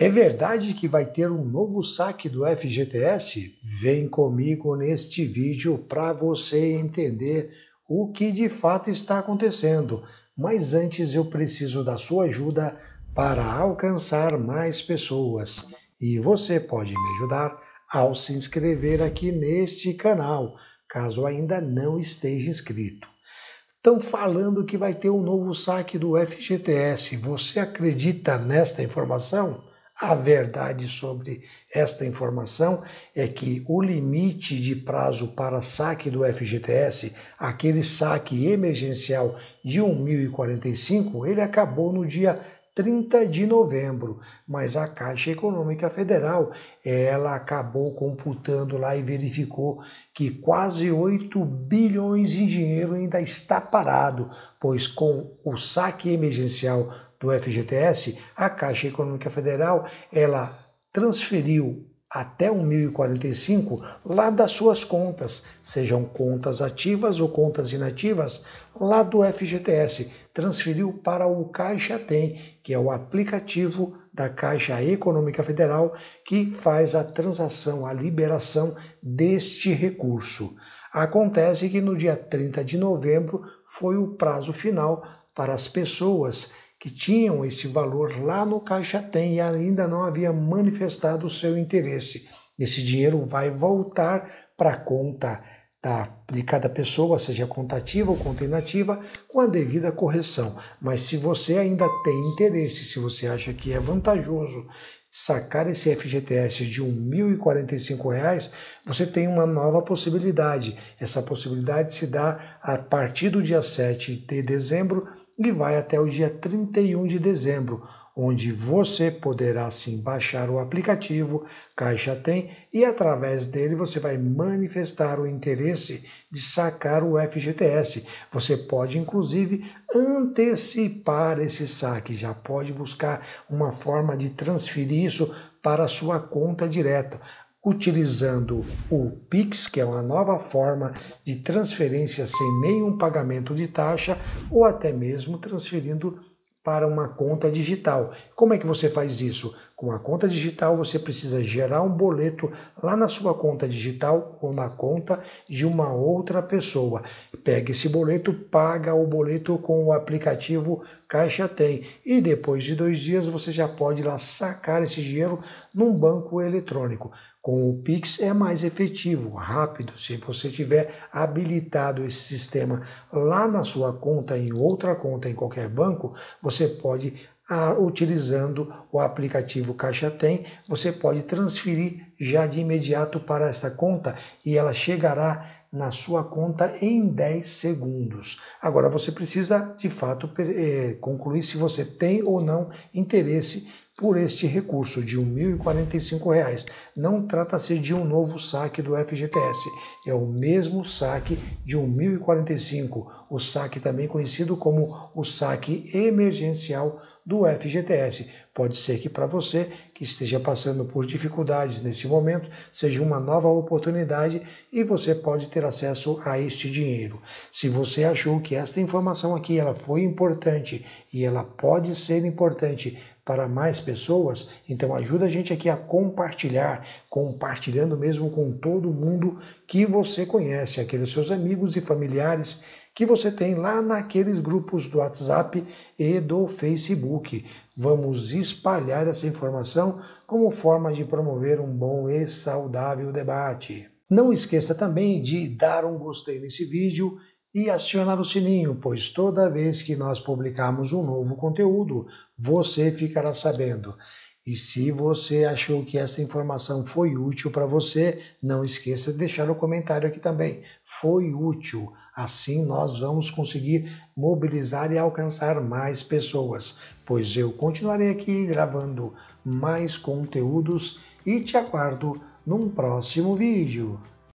É verdade que vai ter um novo saque do FGTS? Vem comigo neste vídeo para você entender o que de fato está acontecendo. Mas antes eu preciso da sua ajuda para alcançar mais pessoas. E você pode me ajudar ao se inscrever aqui neste canal, caso ainda não esteja inscrito. Estão falando que vai ter um novo saque do FGTS. Você acredita nesta informação? A verdade sobre esta informação é que o limite de prazo para saque do FGTS, aquele saque emergencial de R$ 1.045, ele acabou no dia 30 de novembro, mas a Caixa Econômica Federal, ela acabou computando lá e verificou que quase 8 bilhões em dinheiro ainda está parado, pois com o saque emergencial do FGTS, a Caixa Econômica Federal, ela transferiu até 1.045 lá das suas contas, sejam contas ativas ou contas inativas, lá do FGTS, transferiu para o Caixa Tem, que é o aplicativo da Caixa Econômica Federal, que faz a transação, a liberação deste recurso. Acontece que no dia 30 de novembro foi o prazo final para as pessoas que tinham esse valor lá no Caixa Tem e ainda não havia manifestado o seu interesse. Esse dinheiro vai voltar para a conta de cada pessoa, seja conta ativa ou conta inativa, com a devida correção. Mas se você ainda tem interesse, se você acha que é vantajoso sacar esse FGTS de R$ 1.045, você tem uma nova possibilidade. Essa possibilidade se dá a partir do dia 7 de dezembro, e vai até o dia 31 de dezembro, onde você poderá sim baixar o aplicativo Caixa Tem e através dele você vai manifestar o interesse de sacar o FGTS. Você pode inclusive antecipar esse saque, já pode buscar uma forma de transferir isso para a sua conta direta, utilizando o PIX, que é uma nova forma de transferência sem nenhum pagamento de taxa, ou até mesmo transferindo para uma conta digital. Como é que você faz isso? Com a conta digital você precisa gerar um boleto lá na sua conta digital ou na conta de uma outra pessoa. Pega esse boleto, paga o boleto com o aplicativo Caixa Tem e depois de 2 dias você já pode ir lá sacar esse dinheiro num banco eletrônico. Com o PIX é mais efetivo, rápido. Se você tiver habilitado esse sistema lá na sua conta, em outra conta, em qualquer banco, você pode, utilizando o aplicativo Caixa Tem, você pode transferir já de imediato para esta conta e ela chegará na sua conta em 10 segundos. Agora você precisa de fato concluir se você tem ou não interesse por este recurso de R$ 1.045. Não trata-se de um novo saque do FGTS, é o mesmo saque de R$ 1.045, o saque também conhecido como o saque emergencial do FGTS. Pode ser que para você que esteja passando por dificuldades nesse momento, seja uma nova oportunidade e você pode ter acesso a este dinheiro. Se você achou que esta informação aqui ela foi importante e ela pode ser importante para mais pessoas, então ajuda a gente aqui a compartilhar, compartilhando mesmo com todo mundo que você conhece, aqueles seus amigos e familiares que você tem lá naqueles grupos do WhatsApp e do Facebook. Vamos espalhar essa informação como forma de promover um bom e saudável debate. Não esqueça também de dar um gostei nesse vídeo e acionar o sininho, pois toda vez que nós publicarmos um novo conteúdo, você ficará sabendo. E se você achou que essa informação foi útil para você, não esqueça de deixar o comentário aqui também. Foi útil. Assim nós vamos conseguir mobilizar e alcançar mais pessoas, pois eu continuarei aqui gravando mais conteúdos e te aguardo num próximo vídeo.